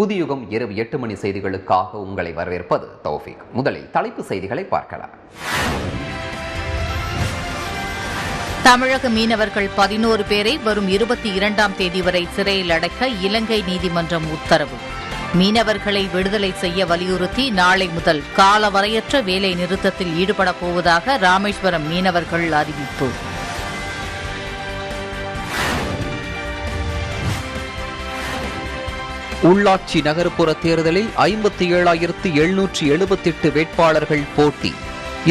புதியுகம் இரவு 8 மணி செய்திகளுக்காக உங்களை வரவேற்பது தௌஃபிக். முதலில் தலைப்பு செய்திகளை பார்க்கலாம். தமிழக மீனவர்கள் 11 பேரை வரும் 22ஆம் தேதி வரை சிறையில் அடைக்க இலங்கை நீதிமன்றம் உத்தரவு. மீனவர்களை விடுதலை செய்ய வலியுறுத்தி நாளை முதல் காலவரையற்ற வேலை நிறுத்தத்தில் ஈடுபடப் போவதாக ராமேஸ்வரம் மீனவர்கள் அறிவிப்பு. உள்ளாட்சி நகர்ப்புற தேர்தலில் 57,778 வேட்பாளர்கள் போட்டி.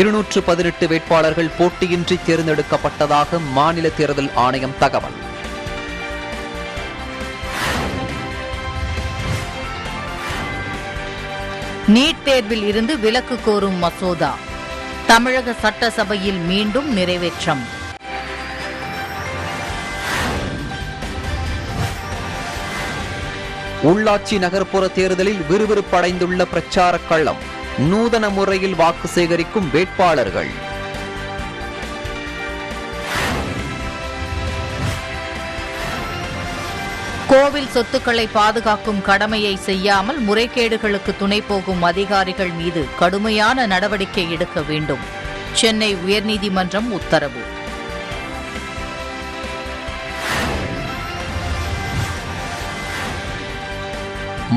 218 வேட்பாளர்கள் போட்டியின்றி தேர்ந்தெடுக்கப்பட்டதாக மாநில தேர்தல் ஆணையம் தகவல். நீட் தேர்வில் இருந்து விலக்கு கோரும் மசோதா தமிழக சட்டசபையில் மீண்டும் நிறைவேற்றம். உள்ளாட்சி நகர்ப்புற தேர்தலில் விறுவிறுப்படைந்துள்ள பிரச்சார களம். நூதன முறையில் வாக்கு சேகரிக்கும் வேட்பாளர்கள். கோவில் சொத்துக்களை பாதுகாக்கும் கடமையை செய்யாமல் முறைகேடுகளுக்கு துணை போகும் அதிகாரிகள் மீது கடுமையான நடவடிக்கை எடுக்க வேண்டும். சென்னை உயர்நீதிமன்றம் உத்தரவு.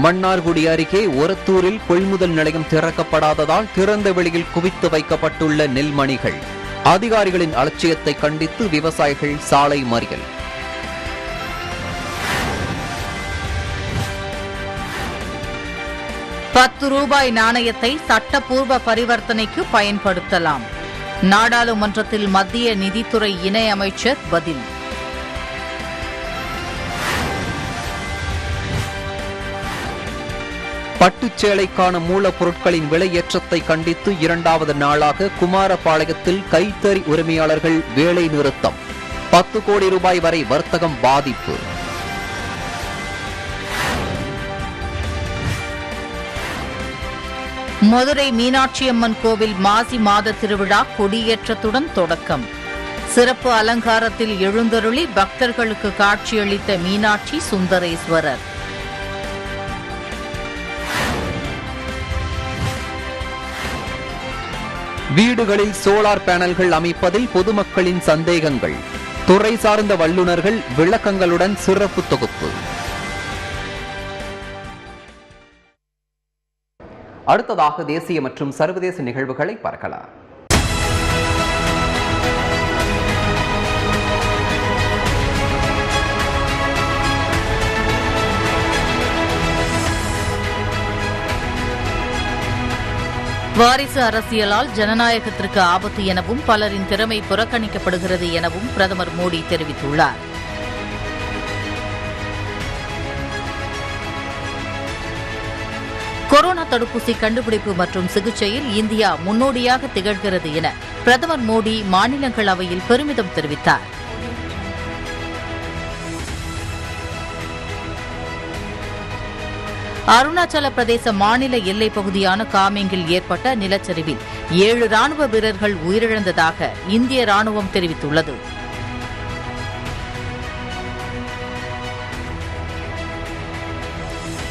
மன்னார்குடி அருகே ஒரத்தூரில் கொள்முதல் நிலையம் திறக்கப்படாததால் திறந்த வெளியில் குவித்து வைக்கப்பட்டுள்ள நெல்மணிகள். அதிகாரிகளின் அலட்சியத்தை கண்டித்து விவசாயிகள் சாலை மறியல். ₹10 நாணயத்தை சட்டப்பூர்வ பரிவர்த்தனைக்கு பயன்படுத்தலாம். நாடாளுமன்றத்தில் மத்திய நிதித்துறை இணையமைச்சர் பதில். பட்டுச்சேலைக்கான மூலப்பொருட்களின் விலையேற்றத்தை கண்டித்து 2வது நாளாக குமாரபாளையத்தில் கைத்தறி உரிமையாளர்கள் வேலை நிறுத்தம். ₹10 கோடி வரை வர்த்தகம் பாதிப்பு. மதுரை மீனாட்சியம்மன் கோவில் மாசி மாத திருவிழா கொடியேற்றத்துடன் தொடக்கம். சிறப்பு அலங்காரத்தில் எழுந்தருளி பக்தர்களுக்கு காட்சியளித்த மீனாட்சி சுந்தரேஸ்வரர். வீடுகளில் சோலார் பேனல்கள் அமைப்பதில் பொதுமக்களின் சந்தேகங்கள். துறை சார்ந்த வல்லுநர்கள் விளக்கங்களுடன் சிறப்பு தொகுப்பு. அடுத்ததாக தேசிய மற்றும் சர்வதேச நிகழ்வுகளை பார்க்கலாம். வாரிசு அரசியலால் ஜனநாயகத்திற்கு ஆபத்து எனவும் பலரின் திறமை புறக்கணிக்கப்படுகிறது எனவும் பிரதமர் மோடி தெரிவித்துள்ளார். கொரோனா தடுப்பூசி கண்டுபிடிப்பு மற்றும் சிகிச்சையில் இந்தியா முன்னோடியாக திகழ்கிறது என பிரதமர் மோடி மாநிலங்களவையில் பெருமிதம் தெரிவித்தார். அருணாச்சல பிரதேச மாநில எல்லைப் பகுதியான காமெங்கில் ஏற்பட்ட நிலச்சரிவில் 7 ராணுவ வீரர்கள் உயிரிழந்ததாக இந்திய ராணுவம் தெரிவித்துள்ளது.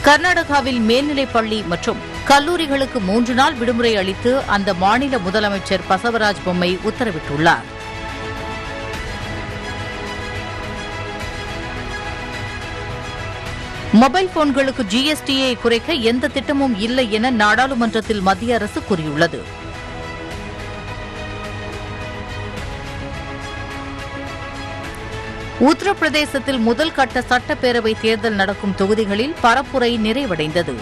கர்நாடகாவில் மேல்நிலைப் பள்ளி மற்றும் கல்லூரிகளுக்கு 3 நாள் விடுமுறை அளித்து அந்த மாநில முதலமைச்சர் பசவராஜ் பொம்மை உத்தரவிட்டுள்ளார். மொபைல் போன்களுக்கு GSTயை குறைக்க எந்த திட்டமும் இல்லை என நாடாளுமன்றத்தில் மத்திய அரசு கூறியுள்ளது. உத்தரப்பிரதேசத்தில் முதல் கட்ட சட்டப்பேரவை தேர்தல் நடக்கும் தொகுதிகளில் பரப்புரை நிறைவடைந்தது.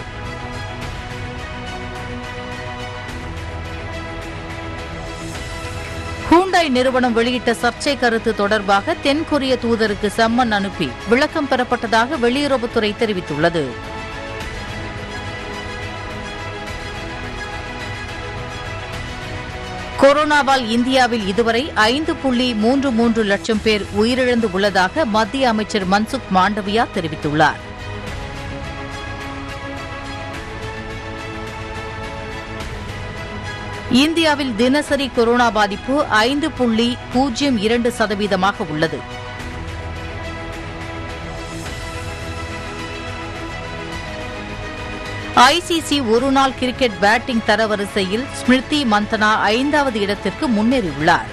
ஹூண்டாய் நிறுவனம் வெளியிட்ட சர்ச்சை கருத்து தொடர்பாக தென்கொரிய தூதருக்கு சம்மன் அனுப்பி விளக்கம் பெறப்பட்டதாக வெளியுறவுத்துறை தெரிவித்துள்ளது. கொரோனாவால் இந்தியாவில் இதுவரை 5.33 லட்சம் பேர் உயிரிழந்து உள்ளதாக மத்திய அமைச்சர் மன்சுக் மாண்டவியா தெரிவித்துள்ளார். இந்தியாவில் தினசரி கொரோனா பாதிப்பு 5.02% உள்ளது. ஐசிசி ஒருநாள் கிரிக்கெட் பேட்டிங் தரவரிசையில் ஸ்மிருதி மந்தனா 5வது இடத்திற்கு முன்னேறியுள்ளார்.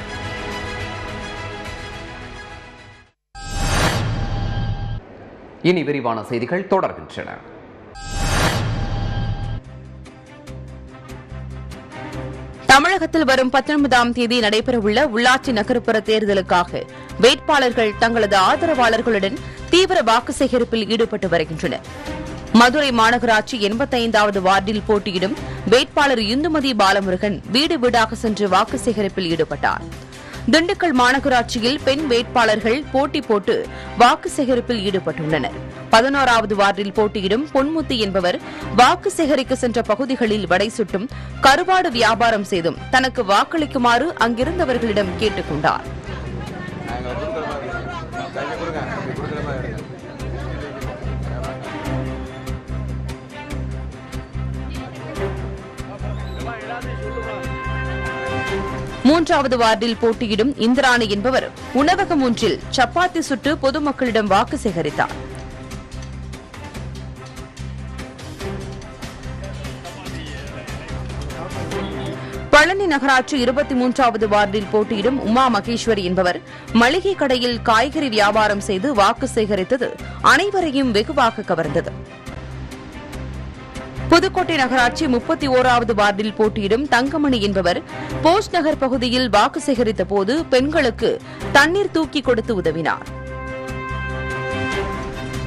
இனி விரிவான செய்திகள் தொடர்கின்றன. தமிழகத்தில் வரும் 19ஆம் தேதி நடைபெறவுள்ள உள்ளாட்சி நகர்ப்புற தேர்தலுக்காக வேட்பாளர்கள் தங்களது ஆதரவாளர்களுடன் தீவிர வாக்கு சேகரிப்பில் ஈடுபட்டு வருகின்றனர். மதுரை மாநகராட்சி 85வது வார்டில் போட்டியிடும் வேட்பாளர் இந்துமதி பாலமுருகன் வீடு வீடாக சென்று வாக்கு சேகரிப்பில் ஈடுபட்டார். திண்டுக்கல் மாநகராட்சியில் பெண் வேட்பாளர்கள் போட்டி போட்டு வாக்கு சேகரிப்பில் ஈடுபட்டுள்ளனர். 11வது வார்டில் போட்டியிடும் பொன்முத்து என்பவர் வாக்கு சேகரிக்க சென்ற பகுதிகளில் வடை சுட்டும் கருவாடு வியாபாரம் செய்தும் தனக்கு வாக்களிக்குமாறு அங்கிருந்தவர்களிடம் கேட்டுக் கொண்டார். மூன்றாவது வார்டில் போட்டியிடும் இந்திராணி என்பவர் உணவகம் ஒன்றில் சப்பாத்தி சுட்டு பொதுமக்களிடம் வாக்கு சேகரித்தார். பழனி நகராட்சி 23வது வார்டில் போட்டியிடும் உமா மகேஸ்வரி என்பவர் மளிகை கடையில் காய்கறி வியாபாரம் செய்து வாக்கு சேகரித்தது அனைவரையும் வெகுவாக கவர்ந்தது. புதுக்கோட்டை நகராட்சி 31வது வார்டில் போட்டியிடும் தங்கமணி என்பவர் போஸ்ட் நகர் பகுதியில் வாக்கு சேகரித்த போது பெண்களுக்கு தண்ணீர் தூக்கி கொடுத்து உதவினார்.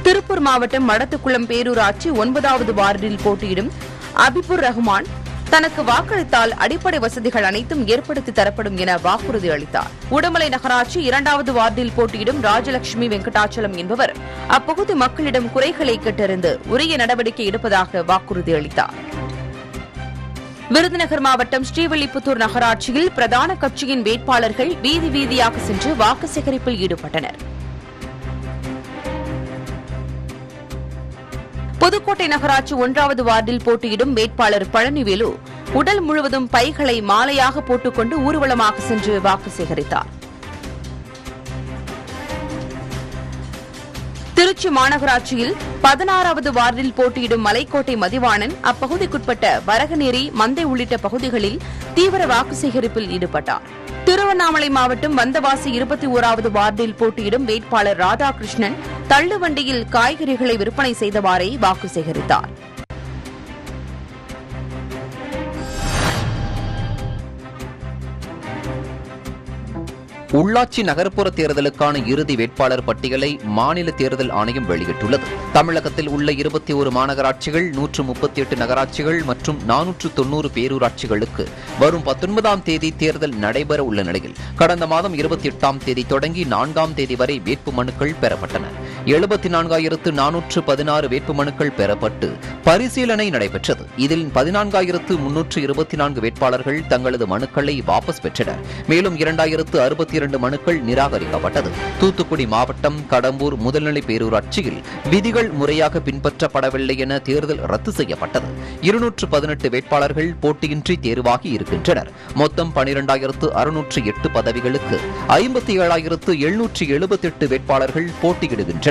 திருப்பூர் மாவட்டம் மடத்துக்குளம் பேரூராட்சி 9வது வார்டில் போட்டியிடும் அபிபுர் ரஹ்மான் தனக்கு வாக்களித்தால் அடிப்படை வசதிகள் அனைத்தும் ஏற்படுத்தி தரப்படும் என வாக்குறுதி அளித்தார். உடுமலை நகராட்சி 2வது வார்டில் போட்டியிடும் ராஜலட்சுமி வெங்கடாச்சலம் என்பவர் அப்பகுதி மக்களிடம் குறைகளை கேட்டறிந்து உரிய நடவடிக்கை எடுப்பதாக வாக்குறுதி அளித்தார். விருதுநகர் மாவட்டம் ஸ்ரீவில்லிபுத்தூர் நகராட்சியில் பிரதான கட்சியின் வேட்பாளர்கள் வீதி வீதியாக சென்று வாக்கு சேகரிப்பில் ஈடுபட்டனர். புதுக்கோட்டை நகராட்சி 1வது வார்டில் போட்டியிடும் வேட்பாளர் பழனிவேலு உடல் முழுவதும் பைகளை மாலையாக போட்டுக்கொண்டு ஊர்வலமாக சென்று வாக்கு சேகரித்தார். திருச்சி மாநகராட்சியில் 16வது வார்டில் போட்டியிடும் மலைக்கோட்டை மதிவாணன் அப்பகுதிக்குட்பட்ட வரகநேரி மந்தை உள்ளிட்ட பகுதிகளில் தீவிர வாக்கு சேகரிப்பில் ஈடுபட்டார். திருவண்ணாமலை மாவட்டம் வந்தவாசி 21வது வார்டில் போட்டியிடும் வேட்பாளர் ராதாகிருஷ்ணன் தள்ளுவண்டியில் காய்கறிகளை விற்பனை செய்தவாறே வாக்கு சேகரித்தார். உள்ளாட்சி நகர்ப்புற தேர்தலுக்கான இறுதி வேட்பாளர் பட்டியலை மாநில தேர்தல் ஆணையம் வெளியிட்டுள்ளது. தமிழகத்தில் உள்ள 21 மாநகராட்சிகள், 138 நகராட்சிகள் மற்றும் 490 பேரூராட்சிகளுக்கு வரும் 19ஆம் தேதி தேர்தல் நடைபெற உள்ள நிலையில் கடந்த மாதம் 28ஆம் தேதி தொடங்கி 4ஆம் தேதி வரை வேட்பு மனுக்கள் பெறப்பட்டன. 74,416 வேட்பு மனுக்கள் பெறப்பட்டு பரிசீலனை நடைபெற்றது. இதில் 14,324 வேட்பாளர்கள் தங்களது மனுக்களை வாபஸ் பெற்றனர். மேலும் 2,062 மனுக்கள் நிராகரிக்கப்பட்டது. தூத்துக்குடி மாவட்டம் கடம்பூர் முதல்நிலை பேரூராட்சியில் விதிகள் முறையாக பின்பற்றப்படவில்லை என தேர்தல் ரத்து செய்யப்பட்டது. 218 வேட்பாளர்கள் போட்டியின்றி தேர்வாகி இருக்கின்றனர். மொத்தம் 12,608 பதவிகளுக்கு 57,778 வேட்பாளர்கள் போட்டியிடுகின்றனர்.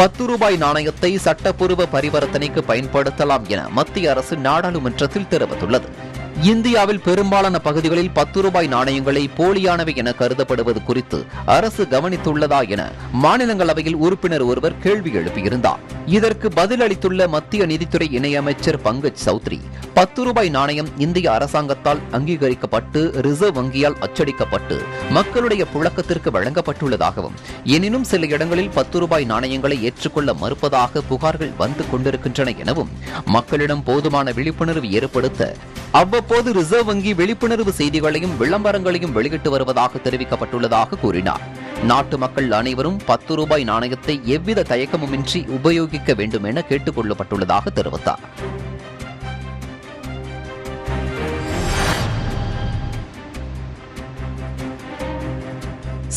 ₹10 நாணயத்தை சட்டப்பூர்வ பரிவர்த்தனைக்கு பயன்படுத்தலாம் என மத்திய அரசு நாடாளுமன்றத்தில் தெரிவித்துள்ளது. இந்தியாவில் பெரும்பாலான பகுதிகளில் ₹10 நாணயங்களை போலியானவை என கருதப்படுவது குறித்து அரசு கவனித்துள்ளதா என மாநிலங்களவையில் உறுப்பினர் ஒருவர் கேள்வி எழுப்பியிருந்தார். இதற்கு பதிலளித்துள்ள மத்திய நிதித்துறை இணையமைச்சர் பங்கஜ் சௌத்ரி, ₹10 நாணயம் இந்திய அரசாங்கத்தால் அங்கீகரிக்கப்பட்டு ரிசர்வ் வங்கியால் அச்சடிக்கப்பட்டு மக்களுடைய புழக்கத்திற்கு வழங்கப்பட்டுள்ளதாகவும், எனினும் சில இடங்களில் ₹10 நாணயங்களை ஏற்றுக்கொள்ள மறுப்பதாக புகார்கள் வந்து கொண்டிருக்கின்றன எனவும், மக்களிடம் போதுமான விழிப்புணர்வு ஏற்படுத்த அவ்வப்போது ரிசர்வ் வங்கி விழிப்புணர்வு செய்திகளையும் விளம்பரங்களையும் வெளியிட்டு வருவதாக தெரிவிக்கப்பட்டுள்ளதாக கூறினார். நாட்டு மக்கள் அனைவரும் ₹10 நாணயத்தை எவ்வித தயக்கமுமின்றி உபயோகிக்க வேண்டும் என கேட்டுக் கொள்ளப்பட்டுள்ளதாக தெரிவித்தார்.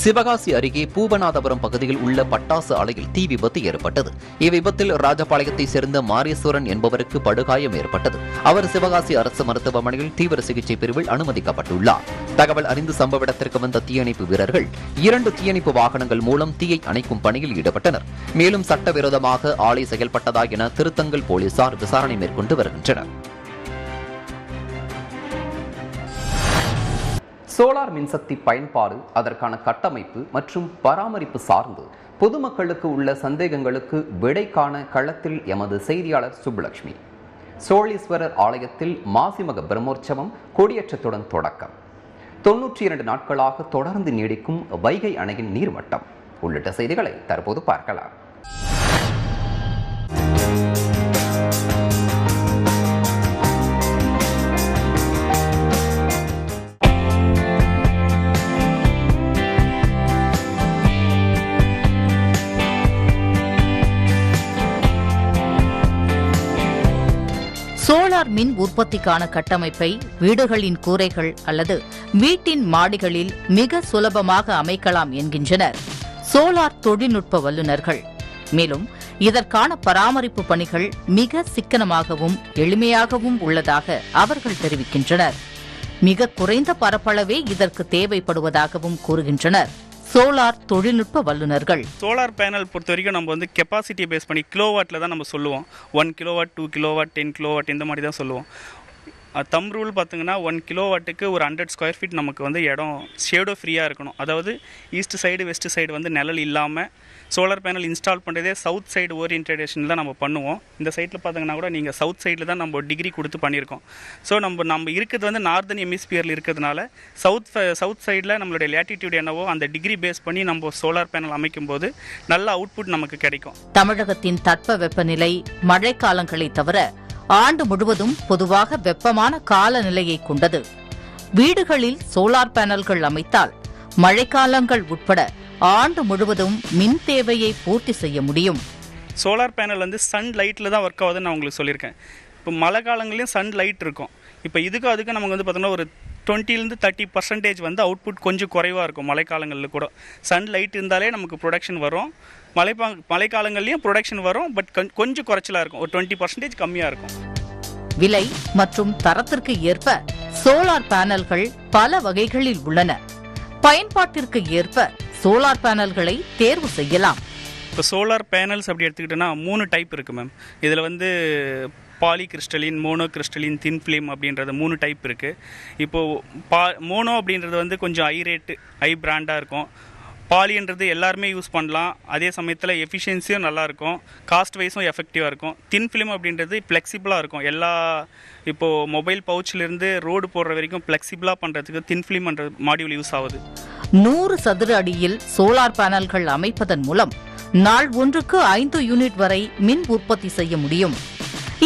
சிவகாசி அருகே பூபநாதபுரம் பகுதியில் உள்ள பட்டாசு ஆலையில் தீ விபத்து ஏற்பட்டது. இவ்விபத்தில் ராஜபாளையத்தை சேர்ந்த மாரீஸ்வரன் என்பவருக்கு படுகாயம் ஏற்பட்டது. அவர் சிவகாசி அரசு மருத்துவமனையில் தீவிர சிகிச்சை பிரிவில் அனுமதிக்கப்பட்டுள்ளார். தகவல் அறிந்து சம்பவ இடத்திற்கு வந்த தீயணைப்பு வீரர்கள் 2 தீயணைப்பு வாகனங்கள் மூலம் தீயை அணைக்கும் பணியில் ஈடுபட்டனர். மேலும் சட்டவிரோதமாக ஆலை செயல்பட்டதா என திருத்தங்கல் போலீசார் விசாரணை மேற்கொண்டு வருகின்றனர். சோலார் மின்சக்தி பயன்பாடு, அதற்கான கட்டமைப்பு மற்றும் பராமரிப்பு சார்ந்து பொதுமக்களுக்கு உள்ள சந்தேகங்களுக்கு விடை காண களத்தில் எமது செய்தியாளர் சுப்புலட்சுமி. சோழீஸ்வரர் ஆலயத்தில் மாசிமக பிரம்மோற்சவம் கொடியேற்றத்துடன் தொடக்கம். 92 நாட்களாக தொடர்ந்து நீடிக்கும் வைகை அணையின் நீர்மட்டம் உள்ளிட்ட செய்திகளை தற்போது பார்க்கலாம். சோலார் மின் உற்பத்திக்கான கட்டமைப்பை வீடுகளின் கூரைகள் அல்லது வீட்டின் மாடிகளில் மிக சுலபமாக அமைக்கலாம் என்கின்றனர் சோலார் தொழில்நுட்ப வல்லுநர்கள். மேலும் இதற்கான பராமரிப்பு பணிகள் மிக சிக்கனமாகவும் எளிமையாகவும் உள்ளதாக அவர்கள் தெரிவிக்கின்றனர். மிக குறைந்த பரப்பளவே இதற்கு தேவைப்படுவதாகவும் கூறுகின்றனர் சோலார் தொழில்நுட்ப வல்லுநர்கள். சோலார் பேனல் பொறுத்த வரைக்கும் நம்ம வந்து கெப்பாசிட்டி பேஸ் பண்ணி கிலோவாட்டில் தான் நம்ம சொல்லுவோம். 1 கிலோவாட், 2 கிலோவாட், 10 கிலோவாட் இந்த மாதிரி தான் சொல்லுவோம். தம் ரூல் பார்த்திங்கன்னா 1 கிலோவாட்டுக்கு ஒரு 100 ஸ்கொயர் ஃபீட் நமக்கு வந்து இடம் ஷேடோ ஃப்ரீயாக இருக்கணும். அதாவது ஈஸ்ட் சைடு வெஸ்ட் சைடு வந்து நிழல் இல்லாமல் சோலார் பேனல் இன்ஸ்டால் பண்ணுறதே சவுத் சைடு ஓரியன்டேஷன் தான் நம்ம பண்ணுவோம். இந்த சைட்டில் பார்த்திங்கன்னா கூட நீங்கள் சவுத் சைடில் தான் நம்ம டிகிரி கொடுத்து பண்ணியிருக்கோம். ஸோ நம்ம இருக்கிறது வந்து நார்தன் எமிஸ்பியரில் இருக்கிறதுனால சவுத் சைடில் நம்மளுடைய லேட்டிடியூட் என்னவோ அந்த டிகிரி பேஸ் பண்ணி நம்ம சோலார் பேனல் அமைக்கும் போது நல்ல அவுட்புட் நமக்கு கிடைக்கும். தமிழகத்தின் தட்பவெப்பநிலை மழைக்காலங்களை தவிர ஆண்டு முழுவதும் பொதுவாக வெப்பமான காலநிலையை கொண்டது. வீடுகளில் சோலார் பேனல்கள் அமைத்தால் மழைக்காலங்கள் உட்பட ஆண்டு முழுவதும் மின் தேவையை பூர்த்தி செய்ய முடியும். சோலார் பேனல் வந்து சன் லைட்டில் தான் ஒர்க் ஆகுதுன்னு நான் உங்களுக்கு சொல்லியிருக்கேன். இப்போ மழை காலங்களையும் சன் லைட் இருக்கும். இப்போ அதுக்கு நமக்கு வந்து பார்த்தோம்னா ஒரு 20-30% வந்து அவுட்புட் கொஞ்சம் குறைவாக இருக்கும். மழைக்காலங்களில் கூட சன் லைட் இருந்தாலே நமக்கு ப்ரொடக்ஷன் வரும். மழைக்காலங்கள்லேயும் ப்ரொடக்ஷன் வரும், பட் கொஞ்சம் குறைச்சலாக இருக்கும். ஒரு 20% கம்மியாக இருக்கும். விலை மற்றும் தரத்திற்கு ஏற்ப சோலார் பேனல்கள் பல வகைகளில் உள்ளன. பயன்பாட்டிற்கு ஏற்ப சோலார் பேனல்களை தேர்வு செய்யலாம். இப்போ சோலார் பேனல்ஸ் அப்படி எடுத்துக்கிட்டோன்னா 3 டைப் இருக்குது மேம். இதில் வந்து polycrystalline, monocrystalline, thin film அப்படின்றது 3 டைப் இருக்குது. இப்போது மோனோ அப்படின்றது வந்து கொஞ்சம் ஹை ரேட்டு, ஹை பிராண்டாக இருக்கும். பாலின்றது எல்லாருமே யூஸ் பண்ணலாம். அதே சமயத்தில் எஃபிஷியன்சியும் நல்லாயிருக்கும், காஸ்ட் வைஸும் எஃபெக்டிவாக இருக்கும். தின் ஃபிலிம் அப்படின்றது ஃப்ளெக்சிபிளாக இருக்கும். இப்போது மொபைல் பவுச்சிலிருந்து ரோடு போடுற வரைக்கும் ஃப்ளெக்சிபிளாக பண்ணுறதுக்கு தின் ஃபிலிம்ன்ற மாடியூல் யூஸ் ஆகுது. 100 சதுர அடியில் சோலார் பேனல்கள் அமைப்பதன் மூலம் நாள் ஒன்றுக்கு 5 யூனிட் வரை மின் உற்பத்தி செய்ய முடியும்.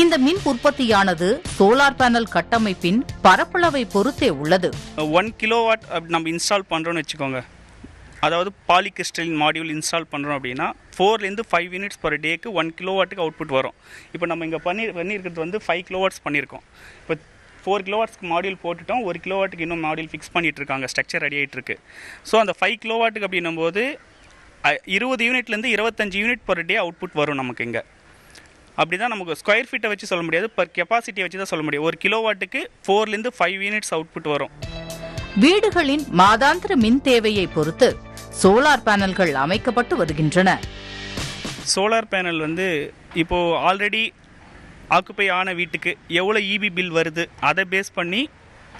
இந்த மின் உற்பத்தியானது சோலார் பேனல் கட்டமைப்பின் பரப்பளவை பொறுத்தே உள்ளது. 1 கிலோவாட் நம்ம இன்ஸ்டால் பண்ணுறோன்னு வச்சுக்கோங்க. அதாவது பாலிகிறிஸ்டலின் மாடியூல் இன்ஸ்டால் பண்ணுறோம் அப்படின்னா 4-5 யூனிட்ஸ் பர் டேக்கு 1 கிலோவாட்டுக்கு அவுட்புட் வரும். இப்போ நம்ம இங்கே பண்ணியிருக்கிறது வந்து 5 கிலோவாட்ஸ் பண்ணியிருக்கோம். இப்போ 4 கிலோவாட்ஸ்க்கு மாடியூல் போட்டுவிட்டோம். 1 கிலோவாட்டுக்கு இன்னும் மாடியூல் ஃபிக்ஸ் பண்ணிகிட்டு இருக்காங்க, ஸ்ட்ரக்சர் ரெடி ஆகிட்டு இருக்குது. ஸோ அந்த 5 கிலோவாட்டுக்கு அப்படின்னும் போது 20 யூனிட்லேருந்து 25 யூனிட் பர் டே அவுட்புட் வரும் நமக்கு. இங்கே அப்படி தான் நமக்கு ஸ்கொயர் ஃபீட்டை வச்சு சொல்ல முடியாது, பர் கெப்பாசிட்டியை வச்சு தான் சொல்ல முடியும். 1 கிலோவாட்டுக்கு 4-5 யூனிட்ஸ் அவுட்புட் வரும். வீடுகளின் மாதாந்திர மின் தேவையை பொறுத்து சோலார் பேனல்கள் அமைக்கப்பட்டு வருகின்றன. சோலார் பேனல் வந்து இப்போது ஆல்ரெடி ஆக்குப்பை ஆன வீட்டுக்கு எவ்வளோ இபி பில் வருது அதை பேஸ் பண்ணி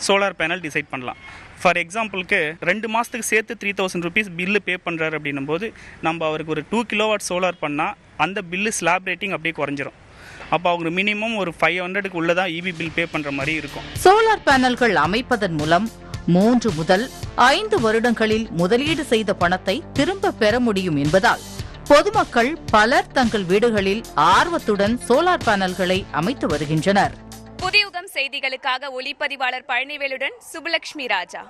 சோலார் பேனல் டிசைட் பண்ணலாம். ஃபார் எக்ஸாம்பிளுக்கு 2 மாதத்துக்கு சேர்த்து 3000 ருபீஸ் பில்லு பே பண்ணுறாரு அப்படின்னும் போது நம்ம அவருக்கு ஒரு 2 கிலோவாட் சோலார் பண்ணால் அந்த பில்லு ஸ்லாப் ரேட்டிங் அப்படியே குறைஞ்சிரும். அப்போ அவங்க மினிமம் ஒரு 500க்கு உள்ளதான் இபி பில் பே பண்ணுற மாதிரி இருக்கும். சோலார் பேனல்கள் அமைப்பதன் மூலம் 3 முதல் 5 வருடங்களில் முதலீடு செய்த பணத்தை திரும்ப பெற முடியும் என்பதால் பொதுமக்கள் பலர் தங்கள் வீடுகளில் ஆர்வத்துடன் சோலார் பேனல்களை அமைத்து வருகின்றனர். புதியுகம் செய்திகளுக்காக ஒளிப்பதிவாளர் பழனிவேலுடன் சுபலட்சுமி ராஜா.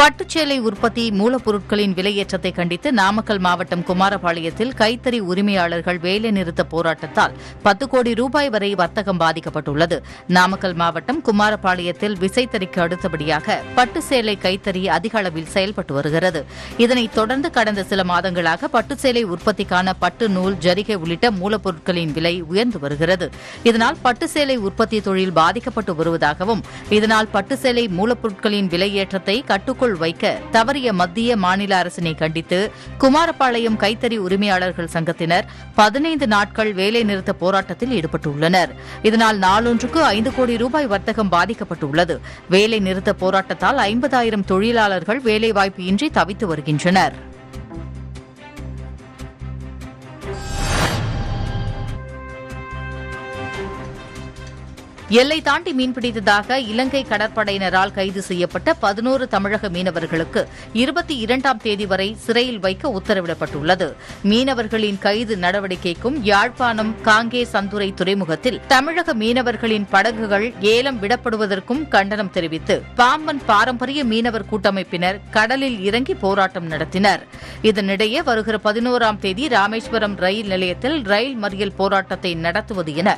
பட்டுச்சேலை உற்பத்தி மூலப்பொருட்களின் விலையேற்றத்தை கண்டித்து நாமக்கல் மாவட்டம் குமாரபாளையத்தில் கைத்தறி உரிமையாளர்கள் வேலைநிறுத்த போராட்டத்தால் 10 கோடி ரூபாய் வரை வர்த்தகம் பாதிக்கப்பட்டுள்ளது. நாமக்கல் மாவட்டம் குமாரபாளையத்தில் விசைத்தறிக்கு அடுத்தபடியாக பட்டுச்சேலை கைத்தறி அதிக அளவில் செயல்பட்டு வருகிறது. இதனைத் தொடர்ந்து கடந்த சில மாதங்களாக பட்டுச்சேலை உற்பத்திக்கான பட்டு நூல் ஜரிகை உள்ளிட்ட மூலப்பொருட்களின் விலை உயர்ந்து வருகிறது. இதனால் பட்டுச்சேலை உற்பத்தி தொழில் பாதிக்கப்பட்டு வருவதாகவும் இதனால் பட்டுச்சேலை மூலப்பொருட்களின் விலையேற்றத்தை கட்டுக்குள் வைக்க தவறிய மத்திய மாநில அரசினை கண்டித்து குமாரபாளையம் கைத்தறி உரிமையாளர்கள் சங்கத்தினர் 15 நாட்கள் வேலைநிறுத்த போராட்டத்தில் ஈடுபட்டுள்ளனர். இதனால் நாளொன்றுக்கு 5 கோடி ரூபாய் வர்த்தகம் பாதிக்கப்பட்டுள்ளது. வேலைநிறுத்த போராட்டத்தால் 50,000 தொழிலாளர்கள் வேலைவாய்ப்பு இன்றி தவித்து வருகின்றனர். எல்லை தாண்டி மீன்பிடித்ததாக இலங்கை கடற்படையினரால் கைது செய்யப்பட்ட 11 தமிழக மீனவர்களுக்கு 22ஆம் தேதி வரை சிறையில் வைக்க உத்தரவிடப்பட்டுள்ளது. மீனவர்களின் கைது நடவடிக்கைக்கும் யாழ்ப்பாணம் காங்கே சந்துரை துறைமுகத்தில் தமிழக மீனவர்களின் படகுகள் ஏலம் விடப்படுவதற்கும் கண்டனம் தெரிவித்து பாம்பன் பாரம்பரிய மீனவர் கூட்டமைப்பினர் கடலில் இறங்கி போராட்டம் நடத்தினர். இதனிடையே வருகிற 11ஆம் தேதி ராமேஸ்வரம் ரயில் நிலையத்தில் ரயில் மறியல் போராட்டத்தை நடத்துவது என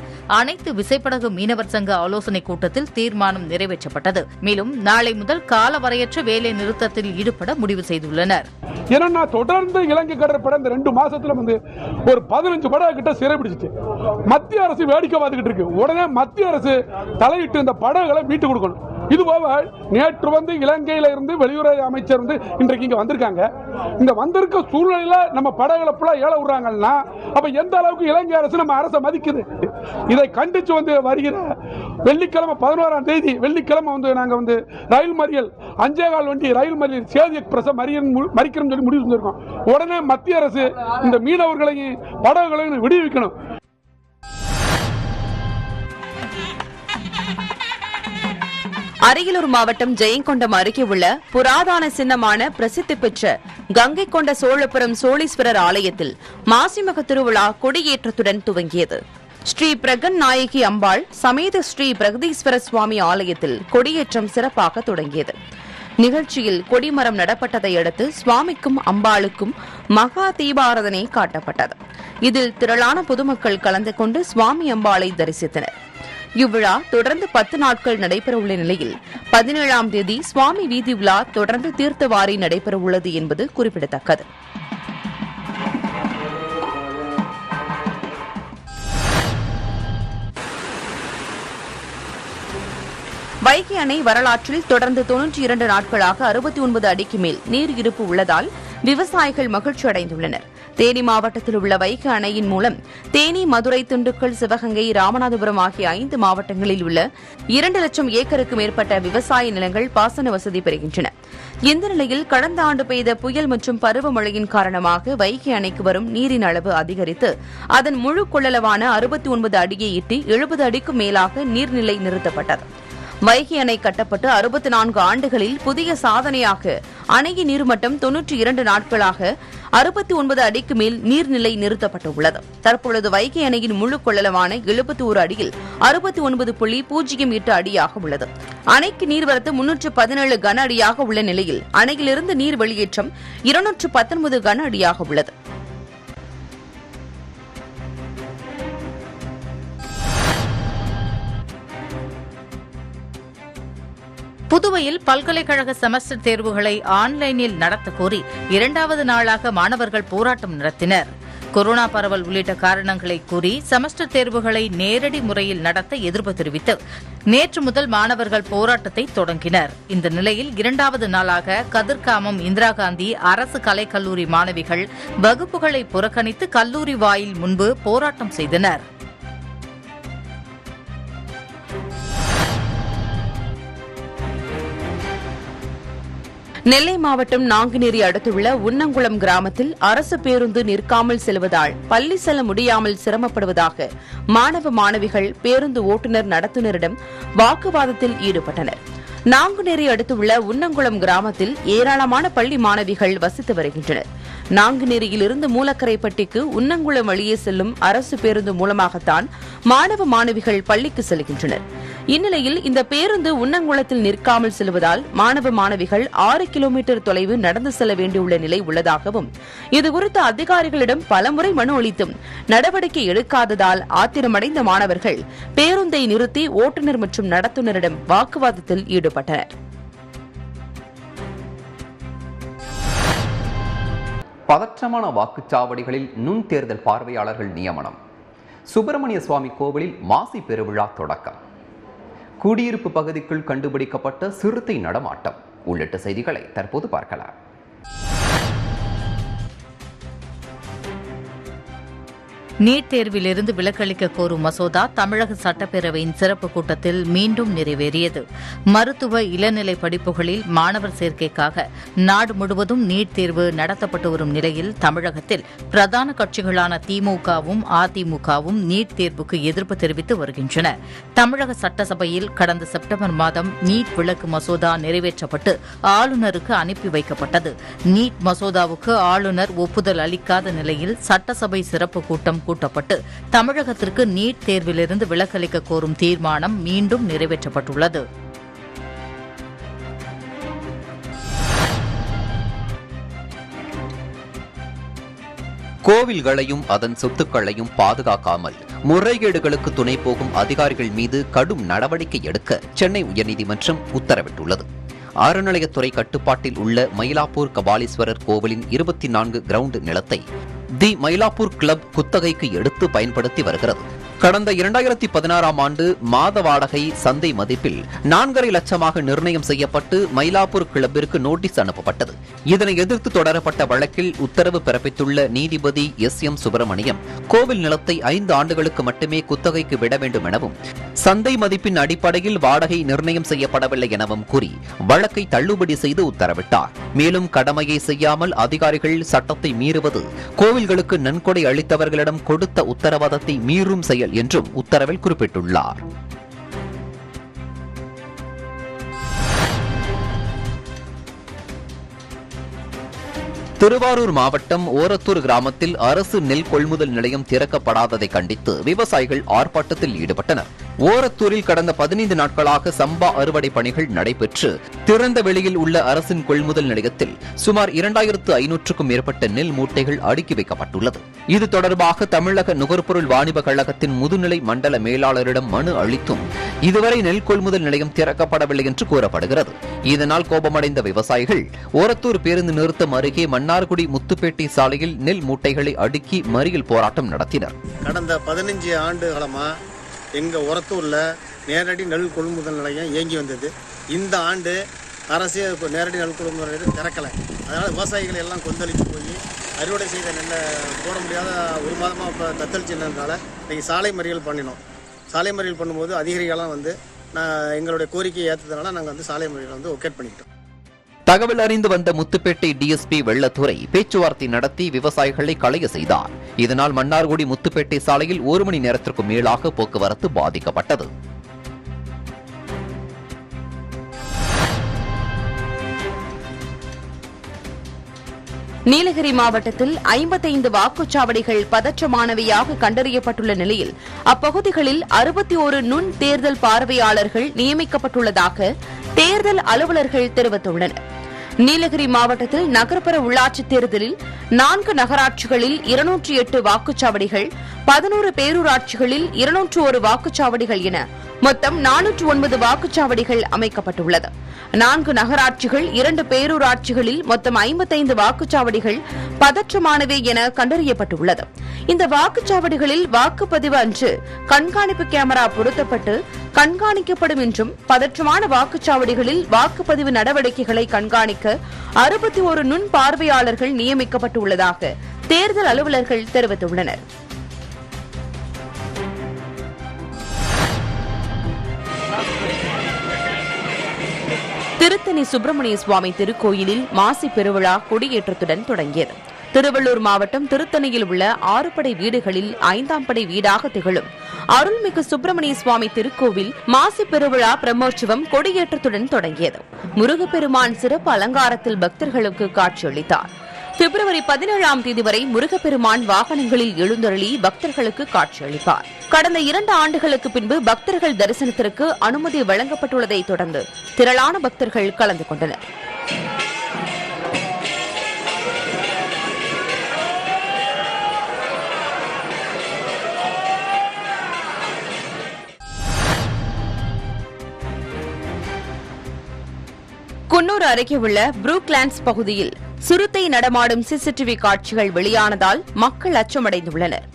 அனைத்து விசைப்படகு மீனவர் சங்க ஆலோசனைக் கூட்டத்தில் தீர்மானம் நிறைவேற்றப்பட்டது. மேலும் நாளை முதல் காலவரையற்ற வேலை நிறுத்தத்தில் ஈடுபட முடிவு செய்துள்ளனர். ஏன்னா தொடர்ந்து இலங்கை கடற்படை இந்த 2 மாசத்துல வந்து ஒரு 15 படகு கிட்ட சிறைபிடிச்சிட்டு மத்திய அரசு வேடிக்கை பார்த்துக்கிட்டு இருக்கு. உடனே மத்திய அரசு தலையிட்டு இந்த படகுகளை மீட்டு கொடுக்கணும். இதுபோக நேற்று வந்து இலங்கையில இருந்து வெளியுறவு அமைச்சர் வந்து இன்றைக்கு இங்க வந்திருக்காங்க. இந்த வந்திருக்க சூழ்நிலையில நம்ம படகுகளை புள்ள ஏல விடுறாங்கன்னா அப்ப எந்த அளவுக்கு இலங்கை அரசு நம்ம அரசை மதிக்குது. இதை கண்டிச்சு வந்து வருகிற வெள்ளிக்கிழமை 11ஆம் தேதி வெள்ளிக்கிழமை வந்து நாங்க வந்து ரயில் மறியல் 5:15 வண்டி ரயில் மறியல் சேதி எக்ஸ்பிரஸ் மறிக்கிறோம் சொல்லி முடிவு செஞ்சிருக்கோம். உடனே மத்திய அரசு இந்த மீனவர்களையும் படகுகளையும் விடுவிக்கணும். அரியலூர் மாவட்டம் ஜெயங்கொண்டம் அருகே உள்ள புராதான சின்னமான பிரசித்தி பெற்ற கங்கை கொண்ட சோழபுரம் சோழீஸ்வரர் ஆலயத்தில் மாசிமக திருவிழா கொடியேற்றத்துடன் துவங்கியது. ஸ்ரீ பிரகன் நாயகி அம்பாள் சமேத ஸ்ரீ பிரகதீஸ்வர சுவாமி ஆலயத்தில் கொடியேற்றம் சிறப்பாக தொடங்கியது. நிகழ்ச்சியில் கொடிமரம் நடப்பட்டதை அடுத்து சுவாமிக்கும் அம்பாளுக்கும் மகா தீபாராதனை காட்டப்பட்டது. இதில் திரளான பொதுமக்கள் கலந்து கொண்டு சுவாமி அம்பாளை தரிசித்தனர். இவ்விழா தொடர்ந்து 10 நாட்கள் நடைபெறவுள்ள நிலையில் 17ஆம் தேதி சுவாமி வீதி உலா தொடர்ந்து தீர்த்தவாரி நடைபெறவுள்ளது என்பது குறிப்பிடத்தக்கது. வைகை அணை வரலாற்றில் தொடர்ந்து 92 நாட்களாக 69 அடிக்கு மேல் நீர் இருப்பு உள்ளதால் விவசாயிகள் மகிழ்ச்சி அடைந்துள்ளனர். தேனி மாவட்டத்தில் உள்ள வைகை அணையின் மூலம் தேனி, மதுரை, திண்டுக்கல், சிவகங்கை, ராமநாதபுரம் ஆகிய 5 மாவட்டங்களில் உள்ள 2 லட்சம் ஏக்கருக்கு மேற்பட்ட விவசாய நிலங்கள் பாசன வசதி பெறுகின்றன. இந்த நிலையில் கடந்த ஆண்டு பெய்த புயல் மற்றும் பருவமழையின் காரணமாக வைகை அணைக்கு வரும் நீரின் அளவு அதிகரித்து அதன் முழு கொள்ளளவான 69 அடியை எட்டி 70 அடிக்கும் மேலாக நீர்நிலை நிறுத்தப்பட்டது. வைகை அணை கட்டப்பட்டு 64 ஆண்டுகளில் புதிய சாதனையாக அணையின் நீர்மட்டம் 92 நாட்களாக 69 அடிக்கு மேல் நீர்நிலை நிறுத்தப்பட்டுள்ளது. தற்பொழுது வைகை அணையின் முழு கொள்ளளவான 71 அடியில் 69.08 அடியாக உள்ளது. அணைக்கு நீர்வரத்து 317 கன அடியாக உள்ள நிலையில் அணையிலிருந்து நீர் வெளியேற்றம் 219 கன அடியாக உள்ளது. புதுவையில் பல்கலைக்கழக செமஸ்டர் தேர்வுகளை ஆன்லைனில் நடத்தக்கோரி 2வது நாளாக மாணவர்கள் போராட்டம் நடத்தினர். கொரோனா பரவல் உள்ளிட்ட காரணங்களை கூறி செமஸ்டர் தேர்வுகளை நேரடி முறையில் நடத்த எதிர்ப்பு தெரிவித்து நேற்று முதல் மாணவர்கள் போராட்டத்தை தொடங்கினர். இந்த நிலையில் 2வது நாளாக கதிர்காமம் இந்திரா காந்தி அரசு கலைக்கல்லூரி மாணவிகள் வகுப்புகளை புறக்கணித்து கல்லூரி வாயில் முன்பு போராட்டம் செய்தனர். நெல்லை மாவட்டம் நாங்குநேரி அடுத்துள்ள உன்னங்குளம் கிராமத்தில் அரசு பேருந்து நிற்காமல் செல்வதால் பள்ளி செல்ல முடியாமல் சிரமப்படுவதாக மாணவ மாணவிகள் பேருந்து ஓட்டுநர் நடத்துனரிடம் வாக்குவாதத்தில் ஈடுபட்டனர். நாங்குநேரி அடுத்துள்ள உன்னங்குளம் கிராமத்தில் ஏராளமான பள்ளி மாணவிகள் வசித்து வருகின்றனர். நாங்குநேரியிலிருந்து மூலக்கரைப்பட்டிக்கு உன்னங்குளம் வழியே செல்லும் அரசு பேருந்து மூலமாகத்தான் மாணவ மாணவிகள் பள்ளிக்கு செல்கின்றனர். இந்நிலையில் இந்த பேருந்து உன்னங்குளத்தில் நிற்காமல் செல்வதால் மாணவ மாணவிகள் 6 கிலோமீட்டர் தொலைவு நடந்து செல்ல வேண்டியுள்ள நிலை உள்ளதாகவும் இதுகுறித்து அதிகாரிகளிடம் பலமுறை மனு அளித்தும் நடவடிக்கை எடுக்காததால் ஆத்திரமடைந்த மாணவர்கள் பேருந்தை நிறுத்தி ஓட்டுநர் மற்றும் நடத்துனரிடம் வாக்குவாதத்தில் ஈடுபட்டனர். பதற்றமான வாக்குச்சாவடிகளில் நுண் தேர்தல் பார்வையாளர்கள் நியமனம். சுப்பிரமணிய சுவாமி கோவிலில் மாசி பெருவிழா தொடக்கம். குடியிருப்பு பகுதிக்குள் கண்டுபிடிக்கப்பட்ட சிறுத்தை நடமாட்டம் உள்ளிட்ட செய்திகளை தற்போது பார்க்கலாம். நீட் தேர்விலிருந்து விலக்களிக்க கோரும் மசோதா தமிழக சட்டப்பேரவையின் சிறப்பு கூட்டத்தில் மீண்டும் நிறைவேறியது. மருத்துவ இளநிலை படிப்புகளில் மாணவர் சேர்க்கைக்காக நாடு முழுவதும் நீட் தேர்வு நடத்தப்பட்டு வரும் நிலையில் தமிழகத்தில் பிரதான கட்சிகளான திமுகவும் அதிமுகவும் நீட் தேர்வுக்கு எதிர்ப்பு தெரிவித்து வருகின்றன. தமிழக சட்டசபையில் கடந்த செப்டம்பர் மாதம் நீட் விலக்கு மசோதா நிறைவேற்றப்பட்டு ஆளுநருக்கு அனுப்பி வைக்கப்பட்டது. நீட் மசோதாவுக்கு ஆளுநர் ஒப்புதல் அளிக்காத நிலையில் சட்டசபை சிறப்பு கூட்டம் கூட்டப்பட்டு தமிழகத்திற்கு நீட் தேர்விலிருந்து விலக்களிக்க கோரும் தீர்மானம் மீண்டும் நிறைவேற்றப்பட்டுள்ளது. கோவில்களையும் அதன் சொத்துக்களையும் பாதுகாக்காமல் முறைகேடுகளுக்கு துணை போகும் அதிகாரிகள் மீது கடும் நடவடிக்கை எடுக்க சென்னை உயர்நீதிமன்றம் உத்தரவிட்டுள்ளது. அறநிலையத்துறை கட்டுப்பாட்டில் உள்ள மயிலாப்பூர் கபாலீஸ்வரர் கோவிலின் 24 கிரவுண்ட் நிலத்தை தி மயிலாப்பூர் கிளப் குத்தகைக்கு எடுத்து பயன்படுத்தி வருகிறது. கடந்த 2016 ஆண்டு மாத வாடகை சந்தை மதிப்பில் 4,50,000 நிர்ணயம் செய்யப்பட்டு மயிலாப்பூர் கிளப்பிற்கு நோட்டீஸ் அனுப்பப்பட்டது. இதனை எதிர்த்து தொடரப்பட்ட வழக்கில் உத்தரவு பிறப்பித்துள்ள நீதிபதி S. M. சுப்பிரமணியம் கோவில் நிலத்தை 5 ஆண்டுகளுக்கு மட்டுமே குத்தகைக்கு விட வேண்டும் எனவும் சந்தை மதிப்பின் அடிப்படையில் வாடகை நிர்ணயம் செய்யப்படவில்லை எனவும் கூறி வழக்கை தள்ளுபடி செய்து உத்தரவிட்டார். மேலும் கடமையை செய்யாமல் அதிகாரிகள் சட்டத்தை மீறுவது கோவில்களுக்கு நன்கொடை அளித்தவர்களிடம் கொடுத்த உத்தரவாதத்தை மீறும் செயல் என்றும் உத்தரவில் குறிப்பிட்டுள்ளார். திருவாரூர் மாவட்டம் ஓரத்தூர் கிராமத்தில் அரசு நெல் கொள்முதல் நிலையம் திறக்கப்படாததை கண்டித்து விவசாயிகள் ஆர்ப்பாட்டத்தில் ஈடுபட்டனர். ஓரத்தூரில் கடந்த 15 நாட்களாக சம்பா அறுவடை பணிகள் நடைபெற்று திறந்த வெளியில் உள்ள அரசின் கொள்முதல் நிலையத்தில் சுமார் 2500க்கும் மேற்பட்ட நெல் மூட்டைகள் அடுக்கி வைக்கப்பட்டுள்ளது. இது தொடர்பாக தமிழக நுகர்பொருள் வாணிப கழகத்தின் முதுநிலை மண்டல மேலாளரிடம் மனு அளித்தும் இதுவரை நெல் கொள்முதல் நிலையம் திறக்கப்படவில்லை என்று கூறப்படுகிறது. இதனால் கோபமடைந்த விவசாயிகள் ஓரத்தூர் பேருந்து நிறுத்தம் அருகே மன்னார்குடி முத்துப்பேட்டை சாலையில் நெல் மூட்டைகளை அடுக்கி மறியல் போராட்டம் நடத்தினர். கடந்த 15 ஆண்டுகளமா எங்கள் உரத்தூரில் நேரடி நெல் கொள்முதல் நிலையம் இயங்கி வந்தது. இந்த ஆண்டு அரசு நேரடி நெல் கொள்முதல் நிலையம் திறக்கலை. அதனால் விவசாயிகள் எல்லாம் கொந்தளித்து போய் அறுவடை செய்த நெல்லை போட முடியாத ஒரு மாதமாக இப்போ தத்தளிச்சுனால இன்றைக்கி சாலை மறியல் பண்ணினோம். சாலை மறியல் பண்ணும்போது அதிகாரிகள்லாம் வந்து நான் எங்களுடைய கோரிக்கையை ஏற்றதுனால நாங்கள் வந்து சாலை மறியலை வந்து ஒக்கேட் பண்ணிக்கிட்டோம். தகவல் அறிந்து வந்த முத்துப்பேட்டை DSP வெள்ளத்துறை பேச்சுவார்த்தை நடத்தி விவசாயிகளை களைய செய்தார். இதனால் மன்னார்குடி முத்துப்பேட்டை சாலையில் 1 மணி நேரத்திற்கும் மேலாக போக்குவரத்து பாதிக்கப்பட்டது. நீலகிரி மாவட்டத்தில் 55 வாக்குச்சாவடிகள் பதற்றமானவையாக கண்டறியப்பட்டுள்ள நிலையில் அப்பகுதிகளில் 61 நுண் தேர்தல் பார்வையாளர்கள் நியமிக்கப்பட்டுள்ளதாக தேர்தல் அலுவலர்கள் தெரிவித்துள்ளனர். நீலகிரி மாவட்டத்தில் நகர்ப்புற உள்ளாட்சித் தேர்தலில் 4 நகராட்சிகளில் 208 வாக்குச்சாவடிகள், 11 பேரூராட்சிகளில் 201 வாக்குச்சாவடிகள் என மொத்தம் 409 வாக்குச்சாவடிகள் அமைக்கப்பட்டுள்ளது. 4 நகராட்சிகள், 2 பேரூராட்சிகளில் மொத்தம் 55 வாக்குச்சாவடிகள் பதற்றமானவை என கண்டறியப்பட்டுள்ளது. இந்த வாக்குச்சாவடிகளில் வாக்குப்பதிவு அன்று கண்காணிப்பு கேமரா பொருத்தப்பட்டு கண்காணிக்கப்படும் என்றும் பதற்றமான வாக்குச்சாவடிகளில் வாக்குப்பதிவு நடவடிக்கைகளை கண்காணிக்க 61 நுண் பார்வையாளர்கள் நியமிக்கப்பட்டுள்ளதாக தேர்தல் அலுவலர்கள் தெரிவித்துள்ளனர். திருத்தணி சுப்பிரமணிய சுவாமி திருக்கோயிலில் மாசி பெருவிழா கொடியேற்றத்துடன் தொடங்கியது. திருவள்ளூர் மாவட்டம் திருத்தணியில் உள்ள 6 படை வீடுகளில் 5ஆம் படை வீடாக திகழும் அருள்மிகு சுப்பிரமணிய சுவாமி திருக்கோவில் மாசி பெருவிழா பிரம்மோற்சவம் கொடியேற்றத்துடன் தொடங்கியது. முருகப்பெருமான் சிறப்பு அலங்காரத்தில் பக்தர்களுக்கு காட்சியளித்தார். பிப்ரவரி 17ஆம் தேதி வரை முருகப்பெருமான் வாகனங்களில் எழுந்தருளி பக்தர்களுக்கு காட்சியளிப்பார். கடந்த 2 ஆண்டுகளுக்கு பின்பு பக்தர்கள் தரிசனத்திற்கு அனுமதி வழங்கப்பட்டுள்ளதை தொடர்ந்து திரளான பக்தர்கள் கலந்து கொண்டனர். குன்னூர் அருகே உள்ள புரூக்லேண்ட்ஸ் பகுதியில் சிறுத்தை நடமாடும் சிசிடிவி காட்சிகள் வெளியானதால் மக்கள் அச்சமடைந்துள்ளனர்.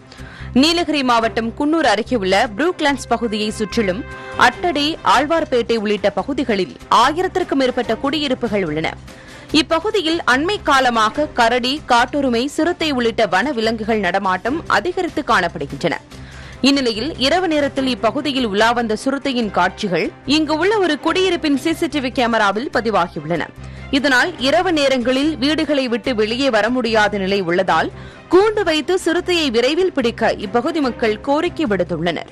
நீலகிரி மாவட்டம் குன்னூர் அருகே உள்ள புரூக்லேண்ட்ஸ் பகுதியை சுற்றிலும் அட்டடி, ஆழ்வார்பேட்டை உள்ளிட்ட பகுதிகளில் 1000க்கும் மேற்பட்ட குடியிருப்புகள் உள்ளன. இப்பகுதியில் அண்மை காலமாக கரடி, காட்டெருமை, சிறுத்தை உள்ளிட்ட வனவிலங்குகள் நடமாட்டம் அதிகரித்து காணப்படுகின்றன. இந்நிலையில் இரவு நேரத்தில் இப்பகுதியில் உலாவந்த சிறுத்தையின் காட்சிகள் இங்கு உள்ள ஒரு குடியிருப்பின் சிசிடிவி கேமராவில் பதிவாகியுள்ளன. இதனால் இரவு நேரங்களில் வீடுகளை விட்டு வெளியே வர முடியாத நிலை உள்ளதால் கூண்டு வைத்து சிறுத்தையை விரைவில் பிடிக்க இப்பகுதி மக்கள் கோரிக்கை விடுத்துள்ளனர்.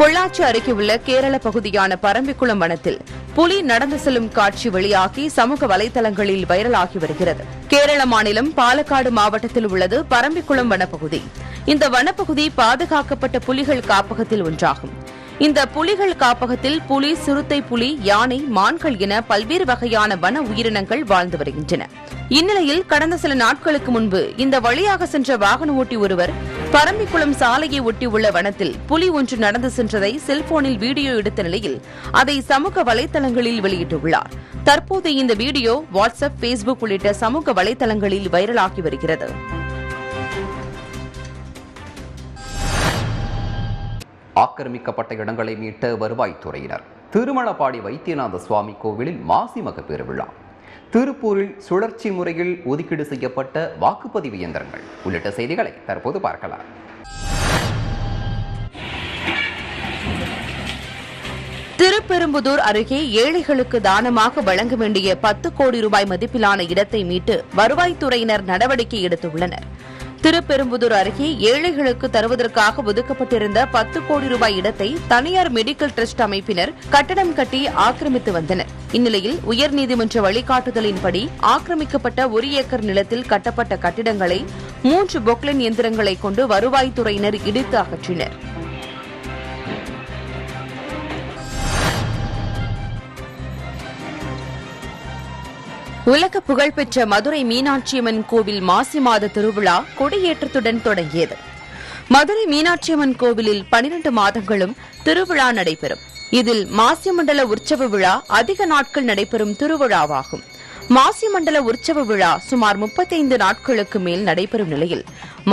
பொள்ளாச்சி அருகே உள்ள கேரள பகுதியான பரம்பிக்குளம் வனத்தில் புலி நடந்து செல்லும் காட்சி வெளியாகி சமூக வலைதளங்களில் வைரலாகி வருகிறது. கேரள மாநிலம் பாலக்காடு மாவட்டத்தில் உள்ளது பரம்பிக்குளம் வனப்பகுதி. இந்த வனப்பகுதி பாதுகாக்கப்பட்ட புலிகள் காப்பகத்தில் ஒன்றாகும். இந்த புலிகள் காப்பகத்தில் புலி, சிறுத்தை புலி, யானை, மான்கள் என பல்வேறு வகையான வன உயிரினங்கள் வாழ்ந்து வருகின்றன. இந்நிலையில் கடந்த சில நாட்களுக்கு முன்பு இந்த வழியாக சென்ற வாகன ஓட்டி ஒருவர் பரம்பிக்குளம் சாலையை ஒட்டியுள்ள வனத்தில் புலி ஒன்று நடந்து சென்றதை செல்போனில் வீடியோ எடுத்த நிலையில் அதை சமூக வலைதளங்களில் வெளியிட்டுள்ளார். தற்போது இந்த வீடியோ வாட்ஸ்அப், பேஸ்புக் உள்ளிட்ட சமூக வலைதளங்களில் வைரலாகி வருகிறது. ஆக்கிரமிக்கப்பட்ட இடங்களை மீட்ட வருவாய்த்துறையினர் திருமணப்பாடி வைத்தியநாத சுவாமி கோவிலில் மாசி மகப்பேறு விழா. திருப்பூரில் சுழற்சி முறையில் ஒதுக்கீடு செய்யப்பட்ட வாக்குப்பதிவு இயந்திரங்கள் உள்ளிட்ட செய்திகளை தற்போது பார்க்கலாம். திருப்பெரும்புதூர் அருகே ஏழைகளுக்கு தானமாக வழங்க வேண்டிய 10 கோடி ரூபாய் மதிப்பிலான இடத்தை மீட்டு வருவாய்த்துறையினர் நடவடிக்கை எடுத்துள்ளனர். திருப்பெரும்புதூர் அருகே ஏழைகளுக்கு தருவதற்காக ஒதுக்கப்பட்டிருந்த 10 கோடி ரூபாய் இடத்தை தனியார் மெடிக்கல் டிரஸ்ட் அமைப்பினர் கட்டடம் கட்டி ஆக்கிரமித்து வந்தனர். இந்நிலையில் உயர்நீதிமன்ற வழிகாட்டுதலின்படி ஆக்கிரமிக்கப்பட்ட 1 ஏக்கர் நிலத்தில் கட்டப்பட்ட கட்டிடங்களை 3 பொக்லைன் இயந்திரங்களை கொண்டு வருவாய்த்துறையினர் இடித்து அகற்றினர். உலக புகழ்பெற்ற மதுரை மீனாட்சியம்மன் கோவில் மாசி மாத திருவிழா கொடியேற்றத்துடன் தொடங்கியது. மதுரை மீனாட்சியம்மன் கோவிலில் 12 மாதங்களும் திருவிழா நடைபெறும். இதில் மாசி மண்டல உற்சவ விழா அதிக நாட்கள் நடைபெறும் திருவிழாவாகும். மாசி மண்டல உற்சவ விழா சுமார் 35 நாட்களுக்கு மேல் நடைபெறும் நிலையில்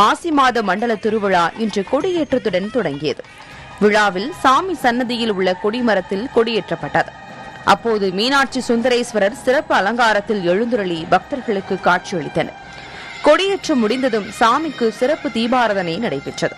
மாசி மாத மண்டல திருவிழா இன்று கொடியேற்றத்துடன் தொடங்கியது. விழாவில் சாமி சன்னதியில் உள்ள கொடிமரத்தில் கொடியேற்றப்பட்டது. அப்போது மீனாட்சி சுந்தரேஸ்வரர் சிறப்பு அலங்காரத்தில் எழுந்தருளி பக்தர்களுக்கு காட்சியளித்தனர். கொடியேற்றம் முடிந்ததும் சாமிக்கு சிறப்பு தீபாராதனை நடைபெற்றது.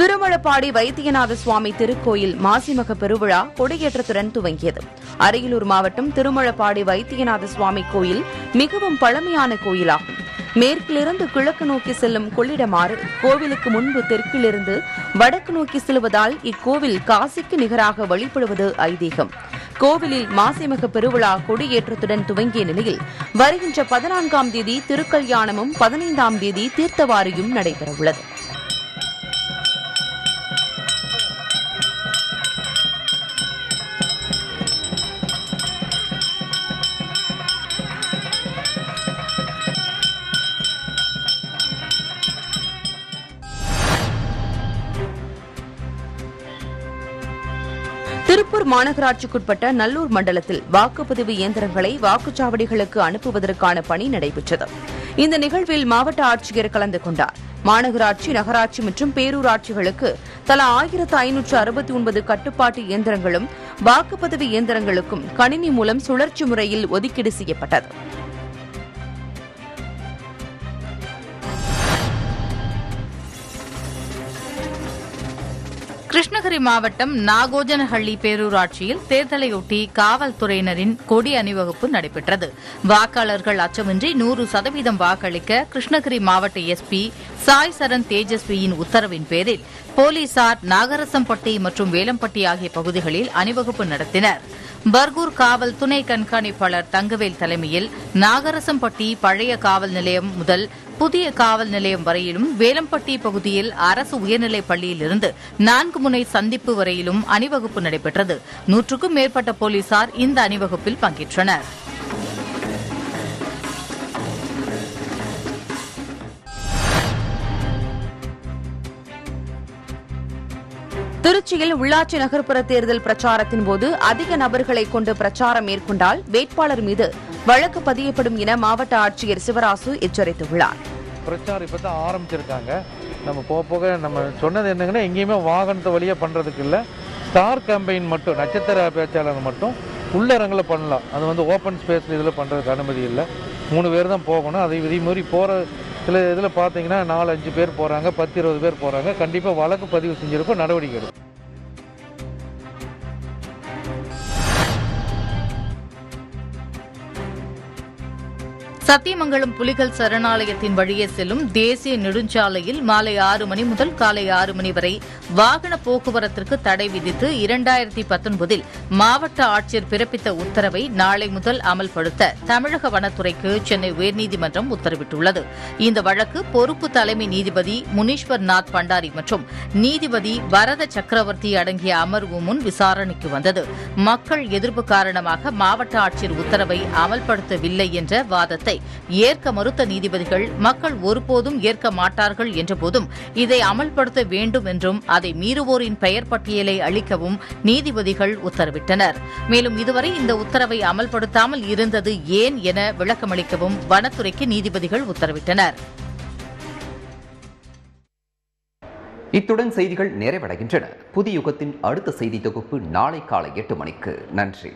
திருமழப்பாடி வைத்தியநாத சுவாமி திருக்கோயில் மாசிமக பெருவிழா கொடியேற்றத்துடன் துவங்கியது. அரியலூர் மாவட்டம் திருமழப்பாடி வைத்தியநாத சுவாமி கோயில் மிகவும் பழமையான கோயிலாகும். மேற்கிலிருந்து கிழக்கு நோக்கி செல்லும் கொள்ளிடமாறு கோவிலுக்கு முன்பு தெற்கிலிருந்து வடக்கு நோக்கி செல்வதால் இக்கோவில் காசிக்கு நிகராக வழிபடுவது ஐதீகம். கோவிலில் மாசிமக பெருவிழா கொடியேற்றத்துடன் துவங்கிய நிலையில் வருகின்ற 14ஆம் தேதி திருக்கல்யாணமும் 15ஆம் தேதி தீர்த்தவாரியும் நடைபெறவுள்ளது. திருப்பூர் மாநகராட்சிக்குட்பட்ட நல்லூர் மண்டலத்தில் வாக்குப்பதிவு இயந்திரங்களை வாக்குச்சாவடிகளுக்கு அனுப்புவதற்கான பணி நடைபெற்றது. இந்த நிகழ்வில் மாவட்ட ஆட்சியர் கலந்து கொண்டார். மாநகராட்சி, நகராட்சி மற்றும் பேரூராட்சிகளுக்கு தலா 1569 கட்டுப்பாட்டு இயந்திரங்களும் வாக்குப்பதிவு இயந்திரங்களுக்கும் கணினி மூலம் சுழற்சி முறையில் ஒதுக்கீடு செய்யப்பட்டது. கிருஷ்ணகிரி மாவட்டம் நாகோஜனஹள்ளி பேரூராட்சியில் தேர்தலையொட்டி காவல்துறையினரின் கொடி அணிவகுப்பு நடைபெற்றது. வாக்காளர்கள் அச்சமின்றி 100% வாக்களிக்க கிருஷ்ணகிரி மாவட்ட SP சாய் சரண் தேஜஸ்வியின் உத்தரவின் பேரில் போலீசார் நாகரசம்பட்டி மற்றும் வேலம்பட்டி ஆகிய பகுதிகளில் அணிவகுப்பு நடத்தினர். பர்கூர் காவல் துணை கண்காணிப்பாளர் தங்கவேல் தலைமையில் நாகரசம்பட்டி பழைய காவல் நிலையம் முதல் புதிய காவல் நிலையம் வரையிலும் வேலம்பட்டி பகுதியில் அரசு உயர்நிலைப் பள்ளியிலிருந்து 4 முனை சந்திப்பு வரையிலும் அணிவகுப்பு நடைபெற்றது. 100க்கும் மேற்பட்ட போலீசார் இந்த அணிவகுப்பில் பங்கேற்றனர். திருச்சியில் உள்ளாட்சி நகர்ப்புற தேர்தல் பிரச்சாரத்தின் போது அதிக நபர்களை கொண்டு பிரச்சாரம் மேற்கொண்டால் வேட்பாளர் மீது வழக்கு பதியப்படும் என மாவட்ட ஆட்சியர் சிவராசு எச்சரித்துள்ளார். பிரச்சாரம் இப்ப தான் ஆரம்பிச்சிருக்காங்க. நம்ம போக நம்ம சொன்னது என்னங்கன்னா, எங்கேயுமே வாகனத்தை வழியா பண்றதுக்கு இல்ல, ஸ்டார் கேம்பெயின் மட்டும், நட்சத்திர பேச்சாளர் மட்டும் உள்ளரங்கில் பண்ணலாம். அது வந்து ஓப்பன் ஸ்பேஸ்ல இதில் பண்றதுக்கு அனுமதி இல்லை. 3 பேர் தான் போகணும். அதை விதிமுறை போற சில இதில் பார்த்தீங்கன்னா 4-5 பேர் போகிறாங்க, 10-20 பேர் போகிறாங்க. கண்டிப்பாக வழக்கு பதிவு செஞ்சிருக்கோம், நடவடிக்கை எடுக்கும். சத்தியமங்கலம் புலிகள் சரணாலயத்தின் வழியே செல்லும் தேசிய நெடுஞ்சாலையில் மாலை 6 மணி முதல் காலை 6 மணி வரை வாகன போக்குவரத்திற்கு தடை விதித்து 2019 மாவட்ட ஆட்சியர் பிறப்பித்த உத்தரவை நாளை முதல் அமல்படுத்த தமிழக வனத்துறைக்கு சென்னை உயர்நீதிமன்றம் உத்தரவிட்டுள்ளது. இந்த வழக்கு பொறுப்பு தலைமை நீதிபதி முனீஸ்வர்நாத் பண்டாரி மற்றும் நீதிபதி வரத சக்கரவர்த்தி அடங்கிய அமர்வு முன் விசாரணைக்கு வந்தது. மக்கள் எதிர்ப்பு காரணமாக மாவட்ட ஆட்சியர் உத்தரவை அமல்படுத்தவில்லை என்ற வாதத்தை ஏற்க மறுத்த நீதிபதிகள், மக்கள் ஒருபோதும் ஏற்க மாட்டார்கள் என்ற போதும் இதை அமல்படுத்த வேண்டும் என்றும் அதை மீறுவோரின் பெயர் பட்டியலை அளிக்கவும் நீதிபதிகள் உத்தரவிட்டனர். மேலும் இதுவரை இந்த உத்தரவை அமல்படுத்தாமல் இருந்தது ஏன் என விளக்கமளிக்கவும் வனத்துறைக்கு நீதிபதிகள் உத்தரவிட்டனர். இத்துடன் செய்திகள் நிறைவடைகின்றன. புதிய யுகத்தின் அடுத்த செய்தி தொகுப்பு நாளை காலை 8 மணிக்கு. நன்றி.